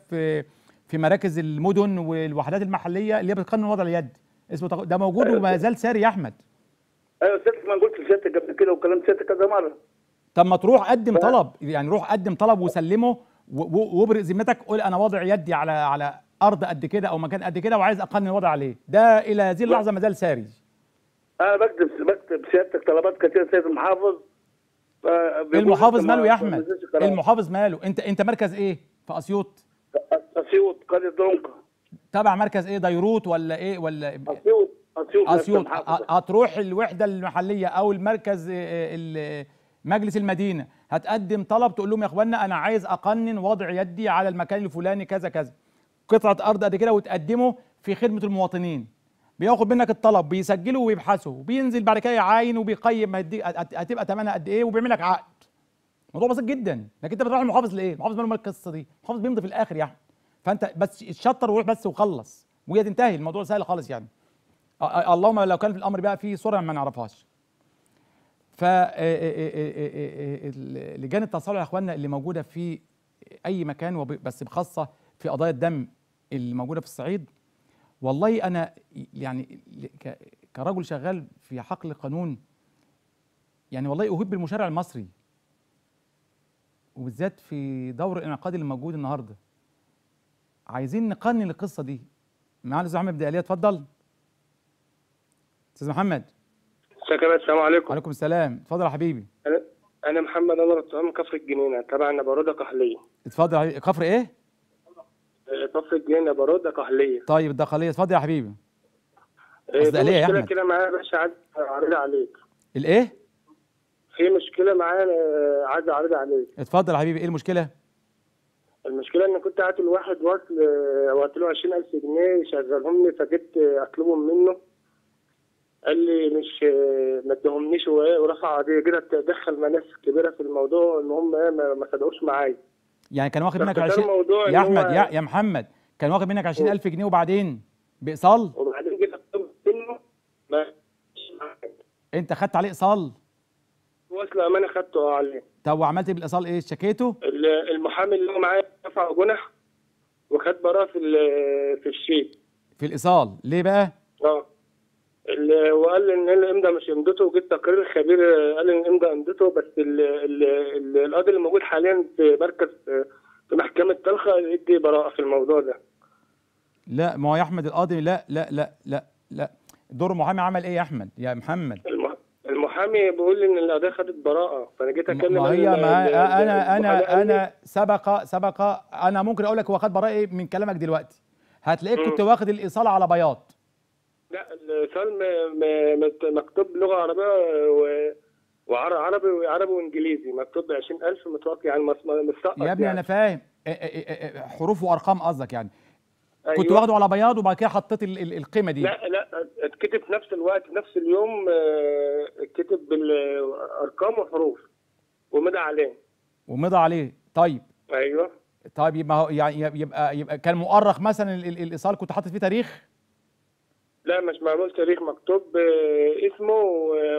في مراكز المدن والوحدات المحليه اللي هي بتقنن وضع اليد، اسمه ده موجود وما زال ساري يا احمد. ايوه سيادتك، ما قلت لسيادتك قبل كده وكلمت سيادتك كذا مره. طب ما تروح قدم طلب، يعني روح قدم طلب وسلمه وابرئ ذمتك، قول انا واضع يدي على ارض قد كده او مكان قد كده وعايز اقنن الوضع عليه. ده الى هذه اللحظه ما زال ساري. انا بكتب سيادتك طلبات كتير سيد المحافظ. المحافظ ماله يا احمد؟ المحافظ ماله؟ انت مركز ايه في اسيوط؟ اسيوط قريه دونقه. تبع مركز ايه؟ ديروط ولا ايه ولا اسيوط. هتروح الوحده المحليه او المركز مجلس المدينه، هتقدم طلب تقول لهم يا اخوانا انا عايز اقنن وضع يدي على المكان الفلاني كذا كذا، قطعه ارض قد كده، وتقدمه في خدمه المواطنين. بياخد منك الطلب، بيسجله وبيبحثه وبينزل بعد كده يعاين وبيقيم هتبقى ثمنها قد ايه، وبيعمل لك عقد. موضوع بسيط جدا، لكن انت بتروح المحافظ ليه؟ المحافظ ماله القصه دي؟ المحافظ بيمضي في الاخر يعني. فانت بس اتشطر وروح بس وخلص وهي تنتهي، الموضوع سهل خالص يعني. اللهم لو كان في الامر بقى في صوره ما نعرفهاش. ف لجان التصالح يا اخواننا اللي موجوده في اي مكان، بس بخاصه في قضايا الدم اللي موجوده في الصعيد، والله انا يعني كرجل شغال في حقل القانون، يعني والله اهب بالمشرع المصري، وبالذات في دور الانعقاد اللي موجود النهارده. عايزين نقنن القصه دي. معانا الاستاذ محمد بداليه، اتفضل. استاذ محمد. السلام عليكم. وعليكم السلام، اتفضل يا حبيبي. انا محمد انور الطعام، كفر الجنينه، تبعنا بارودك اهليه. اتفضل. كفر ايه؟ كفر الجنينه، بارودك اهليه. طيب الداخليه، اتفضل يا حبيبي. قصدي ايه يا احمد؟ في مشكله كده معايا باشا، عايز اعرضها عليك. الايه؟ في مشكله معايا عايز اعرضها عليك. اتفضل يا حبيبي، ايه المشكله؟ المشكله ان كنت قاعد لواحد وقت له 20000 جنيه شغلهم لي، فجيت اطلبهم منه قال لي مش ما ادهمنيش ورفع قضيه كده تدخل ناس كبيره في الموضوع ان هم ما صدقوش معايا. يعني كان واخد منك 20 يا احمد يا محمد كان واخد منك 20000 جنيه وبعدين بايصال؟ وبعدين جيت اطلب منه ما انت خدت عليه ايصال؟ واصله امانه خدته عليه. طب وعملت بالايصال ايه؟ شكيته؟ المحامي اللي هو معايا رفع جنح وخد براءه في الشيك في الايصال. ليه بقى؟ وقال لي ان الامضه مش امضته وجبت تقرير الخبير قال ان الامضه امضته بس القاضي اللي موجود حاليا في مركز في محكمه طلخه يدي براءه في الموضوع ده. لا ما هو يا احمد القاضي لا لا لا لا لا دور المحامي عمل ايه يا احمد يا محمد؟ المحامي بيقول لي ان القضيه خدت براءه فانا جيت اكلم انا سبق انا ممكن اقول لك هو خد براءه ايه من كلامك دلوقتي. هتلاقيك كنت واخد الايصال على بياض. لا الايصال مكتوب بلغه عربيه وعربي وانجليزي مكتوب ب 20000 متوقع عن مسقط. يا ابني انا فاهم حروف وارقام قصدك يعني. أيوة. كنت واخده على بياض وبعد كده حطيت القيمه دي. لا لا اتكتب في نفس الوقت نفس اليوم اتكتب بالارقام وحروف ومضى عليه. ومضى عليه طيب. ايوه. طيب يبقى يبقى كان مؤرخ مثلا الايصال كنت حاطط فيه تاريخ؟ لا مش معمول تاريخ مكتوب اسمه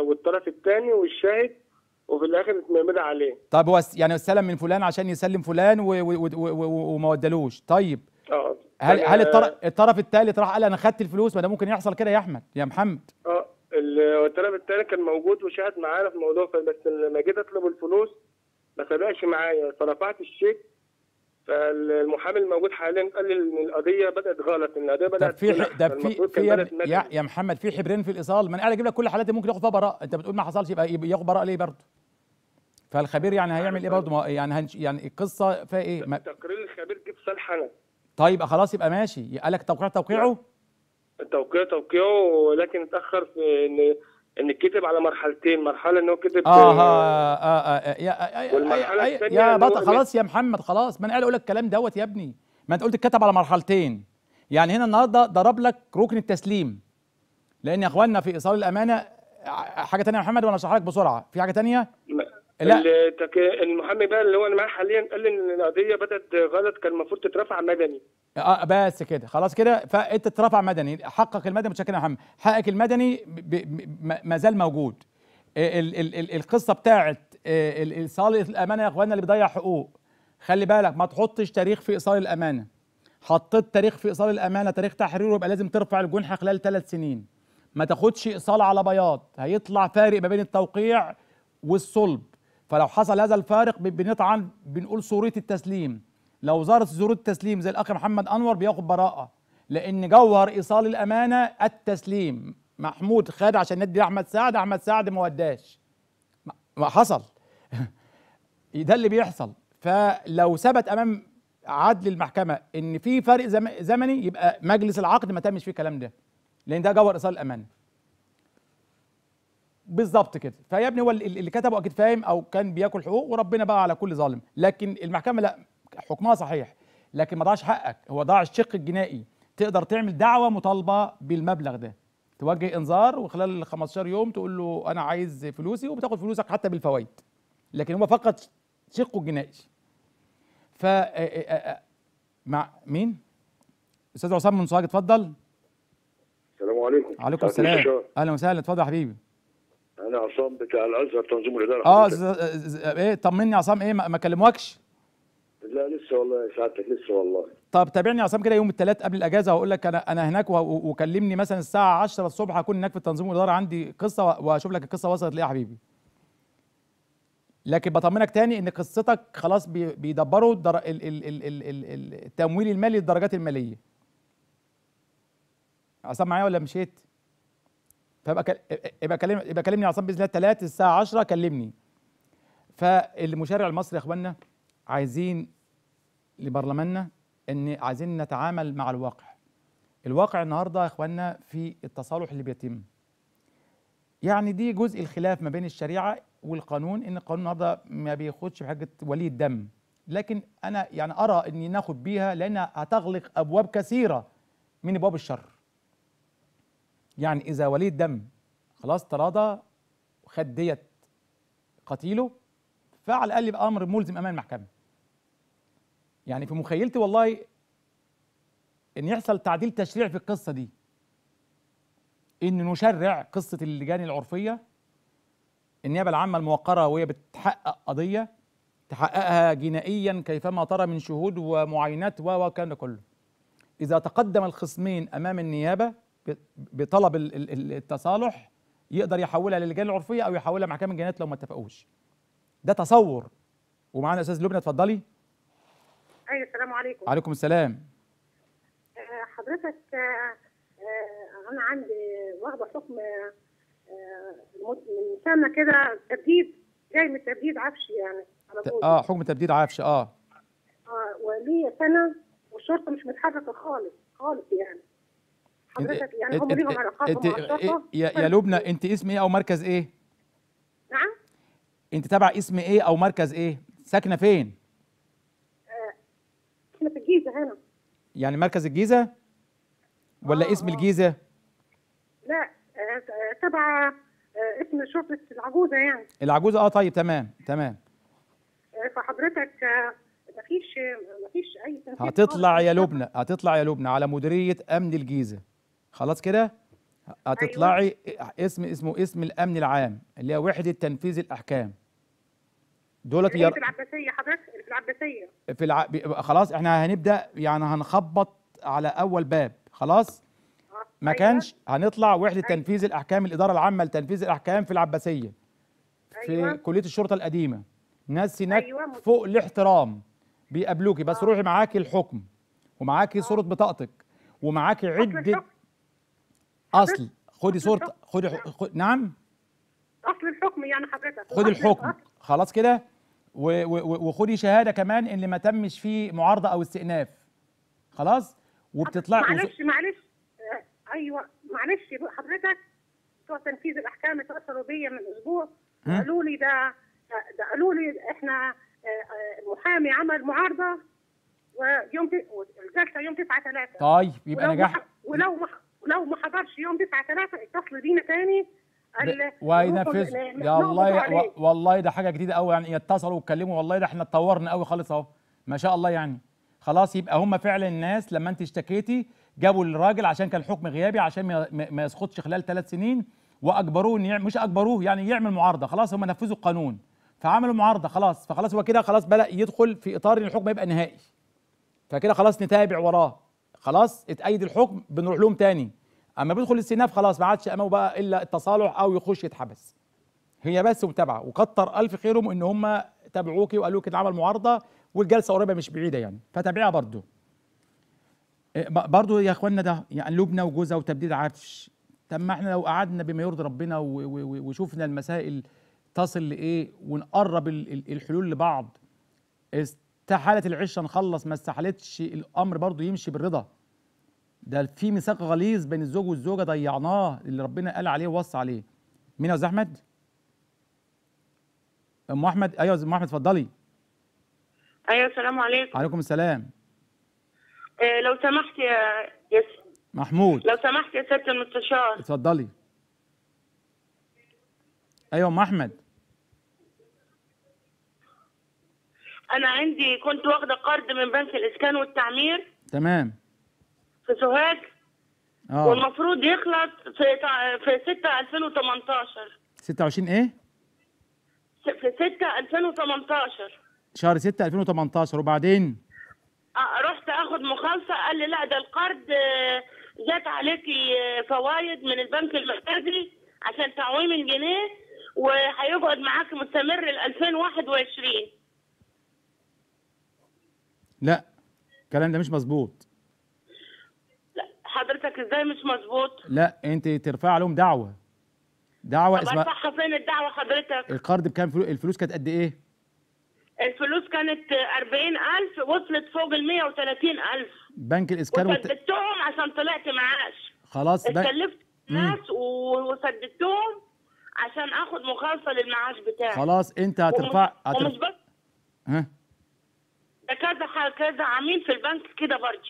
والطرف الثاني والشاهد وفي الاخر اتمضى عليه. طب هو يعني استلم من فلان عشان يسلم فلان وما ودلوش. طيب هل الطرف الثالث راح قال انا خدت الفلوس؟ ما ده ممكن يحصل كده يا احمد يا محمد. الطرف الثالث كان موجود وشاهد معانا في الموضوع بس لما جيت اطلب الفلوس ما صدقش معايا فرفعت الشيك فالمحامي الموجود حاليا قال لي ان القضيه بدات غلط ان القضيه بدات يا محمد في حبرين في الايصال. ما انا قاعد اجيب لك كل الحالات اللي ممكن ياخد فيها براءه. انت بتقول ما حصلش يبقى ياخد براءه ليه برضه؟ فالخبير يعني هيعمل ايه برضه؟ يعني القصه فيها ايه؟ تقرير الخبير جه في صالح انا. طيب خلاص يبقى ماشي. قال لك توقيعه؟ التوقيع توقيعه ولكن اتاخر في ان كتب على مرحلتين، مرحله ان هو كتب والمرحله الثانيه يا بطل. خلاص يا محمد خلاص ما انا قاعد اقول لك الكلام دوت يا ابني. ما انت قلت اتكتب على مرحلتين، يعني هنا النهارده ضرب لك ركن التسليم. لان يا اخواننا في ايصال الامانه حاجه ثانيه يا محمد وانا اشرح لك بسرعه، في حاجه ثانيه؟ لا المحامي بقى اللي هو انا معاه حاليا قال لي ان القضيه بدات غلط كان المفروض تترفع مدني. بس كده خلاص كده فانت تترفع مدني. حقك المدني متشكر يا محمد، حقك المدني ما زال موجود. ال ال ال القصه بتاعت ايصال الامانه يا اخوانا اللي بيضيع حقوق خلي بالك ما تحطش تاريخ في ايصال الامانه. حطيت تاريخ في ايصال الامانه تاريخ تحريره يبقى لازم ترفع الجنحه خلال 3 سنين. ما تاخدش ايصال على بياض هيطلع فارق ما بين التوقيع والصلب. فلو حصل هذا الفارق بنطعن بنقول صورة التسليم. لو ظهرت صورة التسليم زي الأخ محمد أنور بياخد براءة لأن جوهر إيصال الأمانة التسليم. محمود خد عشان ندي أحمد سعد، أحمد سعد ما وداش ما حصل ده اللي بيحصل. فلو ثبت أمام عدل المحكمة إن في فرق زمني يبقى مجلس العقد ما تمش فيه الكلام ده لأن ده جوهر إيصال الأمانة بالظبط كده. فيا ابني هو اللي كتبه اكيد فاهم او كان بياكل حقوق وربنا بقى على كل ظالم. لكن المحكمه لا حكمها صحيح لكن ما ضاعش حقك. هو ضاع الشق الجنائي. تقدر تعمل دعوه مطالبه بالمبلغ ده توجه انذار وخلال 15 يوم تقول له انا عايز فلوسي وبتاخد فلوسك حتى بالفوائد. لكن هو فقد شقه الجنائي. ف مع مين؟ استاذ عصام من سوهاج اتفضل. السلام عليكم. وعليكم السلام اهلا وسهلا اتفضل يا حبيبي. أنا عصام بتاع الأزهر تنظيم الإدارة. إيه طمني يا عصام إيه ما كلموكش؟ لا لسه والله يا سعادتك لسه والله. طب تابعني يا عصام كده يوم الثلاث قبل الأجازة وأقول لك أنا هناك وكلمني مثلا الساعة 10 الصبح هكون هناك في التنظيم والإدارة عندي قصة وأشوف لك القصة وصلت لإيه يا حبيبي. لكن بطمنك تاني إن قصتك خلاص بيدبروا التمويل المالي للدرجات المالية. عصام معايا ولا مشيت؟ يبقى كلمني يا عصام باذن الله الثلاث الساعه 10 كلمني. فالمشرع المصري يا اخواننا عايزين لبرلماننا ان عايزين نتعامل مع الواقع. الواقع النهارده يا اخواننا في التصالح اللي بيتم. يعني دي جزء الخلاف ما بين الشريعه والقانون ان القانون النهارده ما بياخدش بحاجه ولي الدم. لكن انا يعني ارى اني ناخد بيها لانها هتغلق ابواب كثيره من ابواب الشر. يعني إذا ولي الدم خلاص تراضى وخد ديت قتيله، فعلى الاقل يبقى امر ملزم امام المحكمه. يعني في مخيلتي والله ان يحصل تعديل تشريع في القصه دي، ان نشرع قصه اللجان العرفيه، النيابه العامه الموقره وهي بتحقق قضيه تحققها جنائيا كيفما ترى من شهود ومعاينات وكان كله. اذا تقدم الخصمين امام النيابه بطلب التصالح يقدر يحولها للجان العرفيه او يحولها محكمه الجنايات لو ما اتفقوش. ده تصور. ومعانا استاذ لبنى، اتفضلي. ايوه السلام عليكم. وعليكم السلام. حضرتك انا عندي واخده حكم من سنه كده، تبديد جاي من تبديد عفش يعني على طول. حكم تبديد عفش. وليه سنه والشرطه مش متحركه خالص خالص يعني. حضرتك يعني هم ليهم علاقات مع الشرطه. يا لبنى انت اسم ايه او مركز ايه؟ نعم؟ انت تبع اسم ايه او مركز ايه؟ ساكنه فين؟ احنا في الجيزه هنا. يعني مركز الجيزه؟ ولا اسم الجيزه؟ لا تبع اسم شرطه العجوزه يعني. العجوزه. طيب تمام. فحضرتك مفيش اي تنفيذ. هتطلع يا لبنى على مديريه امن الجيزه. خلاص كده؟ هتطلعي. أيوة. اسمه الامن العام اللي هي وحده تنفيذ الاحكام. دولت في العباسيه. حضرتك في العباسيه. خلاص احنا هنبدا يعني هنخبط على اول باب. خلاص؟ ما كانش هنطلع وحده تنفيذ الاحكام، الاداره العامه لتنفيذ الاحكام في العباسيه. أيوة. في كليه الشرطه القديمه. ناس هناك. أيوة. فوق الاحترام بيقابلوكي، بس روحي معاكي الحكم ومعاكي صوره بطاقتك ومعاكي عده اصل. خدي صورة. نعم اصل الحكم يعني حضرتك. خدي الحكم. خلاص كده؟ وخدي شهاده كمان ان ما تمش فيه معارضه او استئناف. خلاص؟ وبتطلعي. معلش ايوه معلش حضرتك، بتوع تنفيذ الاحكام اتصلوا بيا من اسبوع وقالوا لي ده قالوا لي احنا المحامي عمل معارضه الجلسه يوم 9/3. طيب يبقى نجاح. ولو ما حضرش يوم 9/3 اتصلوا بينا تاني وينفذ. يا الله والله ده حاجه جديده قوي يعني، يتصلوا ويتكلموا. والله ده احنا اتطورنا قوي خالص اهو ما شاء الله يعني. خلاص يبقى هم فعلا الناس لما انت اشتكيتي جابوا الراجل عشان كان حكم غيابي عشان ما يسقطش خلال 3 سنين، واجبروه مش اجبروه يعني يعمل معارضه. خلاص هم نفذوا القانون فعملوا معارضه. خلاص فخلاص هو كده خلاص بدأ يدخل في اطار ان الحكم يبقى نهائي، فكده خلاص نتابع وراه. خلاص اتأيد الحكم بنروح لهم تاني. اما بيدخل الاستئناف خلاص ما عادش امامه بقى الا التصالح او يخش يتحبس. هي بس متابعه، وكتر الف خيرهم ان هم تابعوكي وقالوا لك عمل معارضه والجلسه قريبه مش بعيده يعني، فتابعيها برضو يا اخوانا. ده يعني لبنى وجوزها وتبديد عفش. طب ما احنا لو قعدنا بما يرضي ربنا وشوفنا المسائل تصل لايه ونقرب الحلول لبعض. استحالت العشه نخلص، ما استحالتش الامر برضو يمشي بالرضا. ده في ميثاق غليظ بين الزوج والزوجه ضيعناه اللي ربنا قال عليه ووصى عليه. مين يا استاذ احمد؟ ام احمد. ايوه يا ام احمد اتفضلي. ايوه السلام عليكم. وعليكم السلام. لو سمحت يا محمود. لو سمحت يا سياده المستشار. اتفضلي. ايوه ام احمد. انا عندي كنت واخده قرض من بنك الاسكان والتعمير. تمام. في سوهاج. والمفروض يخلص في 6/2018. 26 ايه؟ في 6/2018. شهر 6/2018. وبعدين؟ رحت اخد مخالصه، قال لي لا ده القرض جات عليكي فوايد من البنك المركزي عشان تعويم الجنيه وهيقعد معاكي مستمر ل 2021. لا الكلام ده مش مظبوط. لا حضرتك ازاي مش مظبوط؟ لا انت ترفع لهم دعوه. طب ارفعها فين الدعوه حضرتك؟ القرض بكام؟ الفلوس كانت قد ايه؟ الفلوس كانت 40,000 وصلت فوق 130,000. بنك الاسكان وسددتهم عشان طلعت معاش. خلاص اتكلفت ناس وسددتهم عشان اخد مخالصه للمعاش بتاعي. خلاص انت هترفع. ومش بس ها ده كذا عميل في البنك كده برضه.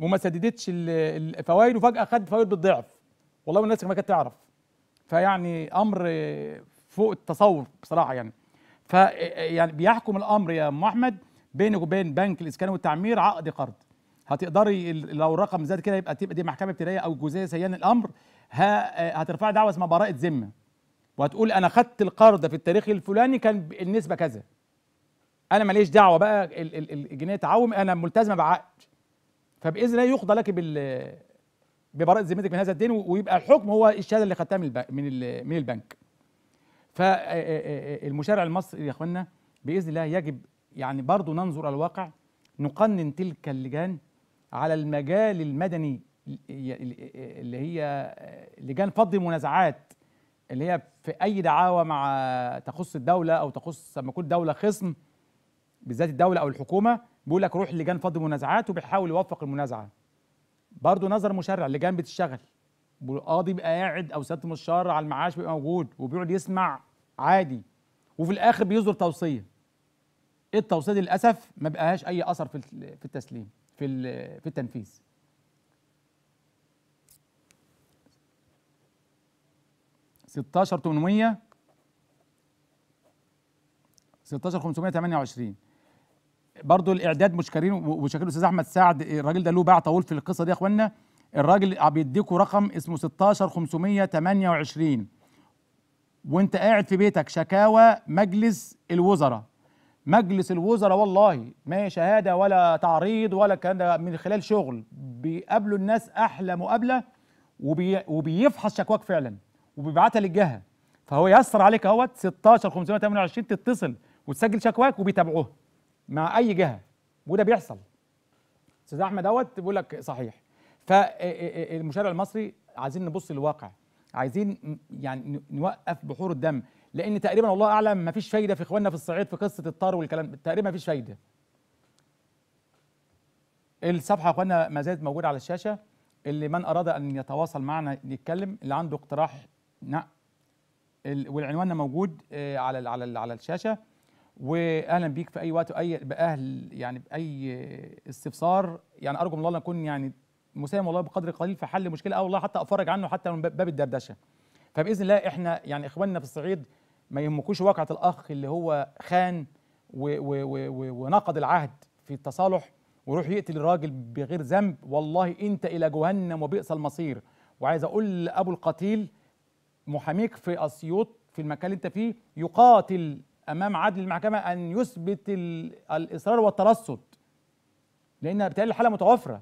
وما سددتش الفوائد وفجاه خد فوائد بالضعف، والله الناس ما كانت تعرف. فيعني امر فوق التصور بصراحه يعني. فيعني بيحكم الامر يا ام احمد بينك وبين بنك الاسكان والتعمير عقد قرض. هتقدري لو رقم زاد كده يبقى تبقى دي محكمه ابتدائيه او جزئيه سيان الامر، هترفعي دعوه اسمها براءه ذمه، وهتقول انا خدت القرض في التاريخ الفلاني كان النسبه كذا، انا ماليش دعوه بقى الجنيه تعوم، انا ملتزمه بعقد، فباذن الله يقضى لك ببراءه ذمتك من هذا الدين، ويبقى الحكم هو الشهاده اللي خدتها من البنك. فالمشارع المصري يا اخوانا باذن الله يجب يعني برضه ننظر على الواقع، نقنن تلك اللجان على المجال المدني اللي هي لجان فض المنازعات، اللي هي في اي دعاوى مع تخص الدوله او تخص لما يكون دوله خصم بالذات الدوله او الحكومه، بيقول لك روح لجان فض المنازعات وبيحاول يوفق المنازعه. برضه نظر مشرع لجان بتشتغل، والقاضي بيبقى قاعد او سياده المستشار على المعاش بيبقى موجود وبيقعد يسمع عادي، وفي الاخر بيصدر توصيه. التوصيه دي للاسف ما بقاش اي اثر في التسليم في التنفيذ. ستاشر 800 16 528 برضه الاعداد مشكرين استاذ احمد سعد، الراجل ده له باع طويل في القصه دي يا اخوانا. الراجل بيديكوا رقم اسمه 16 528 وانت قاعد في بيتك، شكاوى مجلس الوزراء. مجلس الوزراء والله ما شهاده ولا تعريض ولا الكلام ده، من خلال شغل بيقابلوا الناس احلى مقابله وبيفحص شكواك فعلا وبيبعتها للجهه، فهو يسر عليك اهوت 16 528 تتصل وتسجل شكواك وبيتابعوها مع اي جهه، وده بيحصل. استاذ احمد اهوت بيقول لك صحيح. فالمشارع المصري عايزين نبص للواقع، عايزين يعني نوقف بحور الدم، لان تقريبا والله اعلم ما فيش فايده في اخواننا في الصعيد في قصه الطار والكلام، تقريبا ما فيش فايده. الصفحه يا اخواننا ما زالت موجوده على الشاشه، اللي من اراد ان يتواصل معنا نتكلم، اللي عنده اقتراح والعنواننا موجود على الشاشه، واهلا بيك في اي وقت واي باهل يعني باي استفسار. يعني ارجو من الله نكون يعني مساهم والله بقدر قليل في حل مشكله، او والله حتى افرج عنه حتى من باب الدردشه. فباذن الله احنا يعني اخواننا في الصعيد ما يهمكوش واقعه الاخ اللي هو خان ونقض العهد في التصالح ويروح يقتل الراجل بغير ذنب، والله انت الى جهنم وبئس المصير. وعايز اقول لابو القتيل محاميك في اسيوط في المكان اللي انت فيه يقاتل امام عدل المحكمه ان يثبت الاصرار والترصد، لان بتقال الحاله متوفره.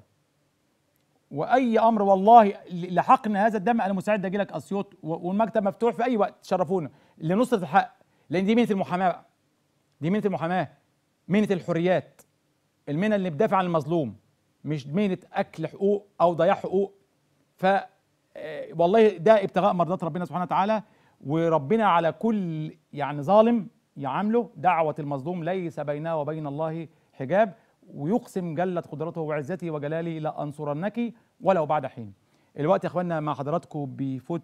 واي امر والله لحقنا هذا الدم انا مستعد اجي لك اسيوط، والمكتب مفتوح في اي وقت تشرفونا لنصره الحق، لان دي مهنه المحاماه بقى. دي مهنه المحاماه، مهنه الحريات، المهنه اللي بتدافع عن المظلوم، مش مهنه اكل حقوق او ضياع حقوق. ف والله ده ابتغاء مرضات ربنا سبحانه وتعالى، وربنا على كل يعني ظالم يعامله. دعوه المظلوم ليس بينها وبين الله حجاب، ويقسم جلت قدرته وعزته وجلاله لأنصرنك ولو بعد حين. الوقت يا اخوانا مع حضراتكم بيفوت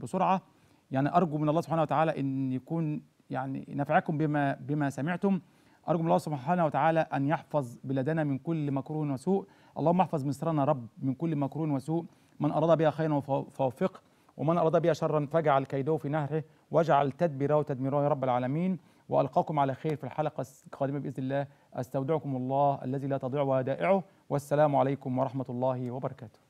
بسرعه، يعني ارجو من الله سبحانه وتعالى ان يكون يعني نفعكم بما سمعتم. ارجو من الله سبحانه وتعالى ان يحفظ بلادنا من كل مكروه وسوء، اللهم احفظ مصرنا رب من كل مكروه وسوء، من اراد بها خيرا فوفقه، ومن اراد بها شرا فاجعل كيده في نهره، واجعل تدبيره تدميره يا رب العالمين. وألقاكم على خير في الحلقة القادمة بإذن الله. أستودعكم الله الذي لا تضيع ودائعه، والسلام عليكم ورحمة الله وبركاته.